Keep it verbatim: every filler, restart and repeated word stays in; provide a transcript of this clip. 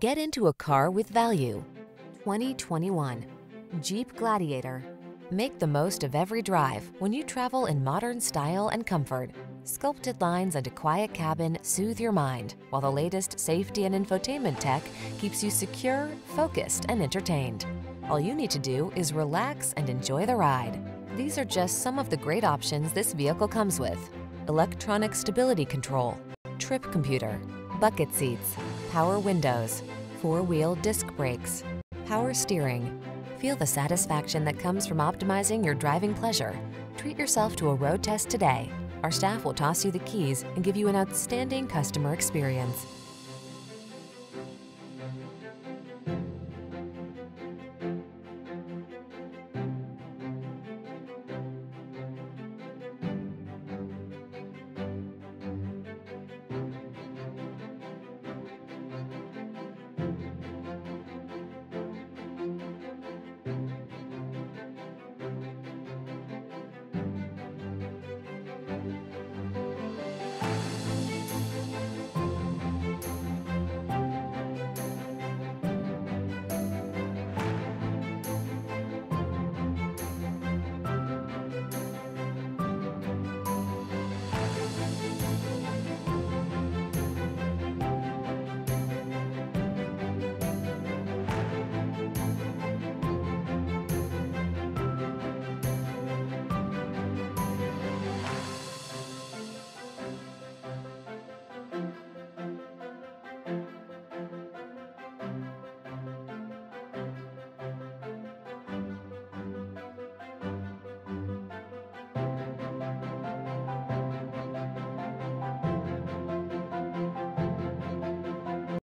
Get into a car with value. twenty twenty-one Jeep Gladiator. Make the most of every drive when you travel in modern style and comfort. Sculpted lines and a quiet cabin soothe your mind, while the latest safety and infotainment tech keeps you secure, focused, and entertained. All you need to do is relax and enjoy the ride. These are just some of the great options this vehicle comes with: electronic stability control, trip computer, bucket seats, power windows, four-wheel disc brakes, power steering. Feel the satisfaction that comes from optimizing your driving pleasure. Treat yourself to a road test today. Our staff will toss you the keys and give you an outstanding customer experience.